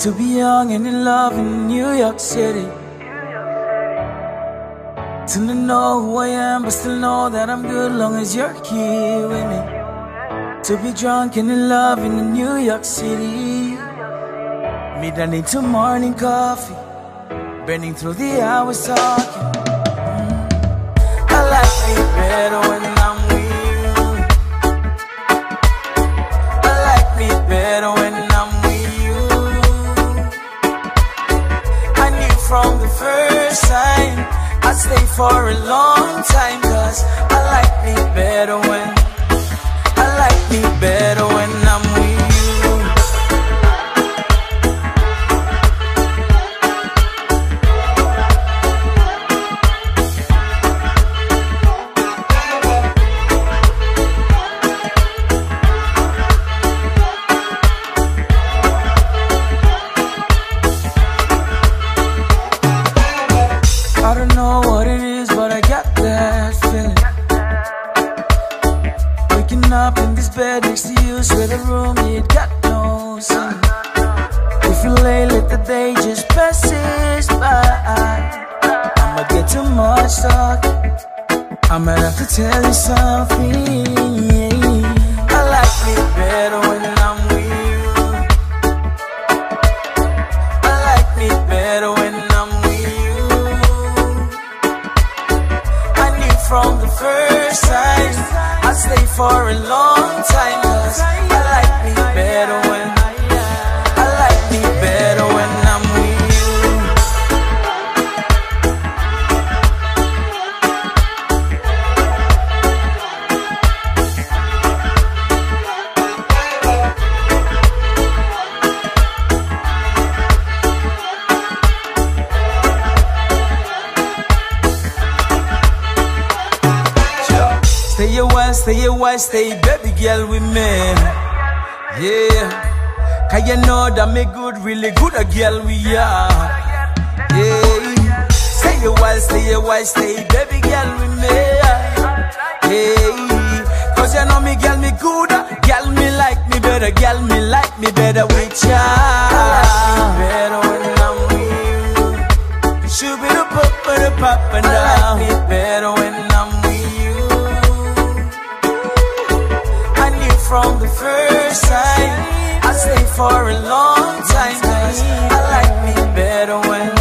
to be young and in love in New York City, to not know who I am but still know that I'm good long as you're here with me, to be drunk and in love in New York City. Midnight into morning coffee, burning through the hours talking. I like it better when I'm with you. I like me better when I'm with you. I knew from the first time I'd stay for a long time, 'cause I like me better when, I like me better when I'm with you. Tell you something, I like me better when I'm with you. I like me better when I'm with you. I knew from the first time I'd stay for a long time, 'cause I like me better when, I like me better when I'm with you. Stay a while, stay baby girl with me. Yeah, 'cause you know that me good, really good a girl we are. Yeah, stay a while, stay baby girl with me. Yeah, 'cause you know me girl me good, girl me like me better, girl me like me better with ya. I like me better when I'm with you. Shoot me the pop and the pop and I like me better when I'm with you. From the first time I stay for a long time, 'cause I like me better when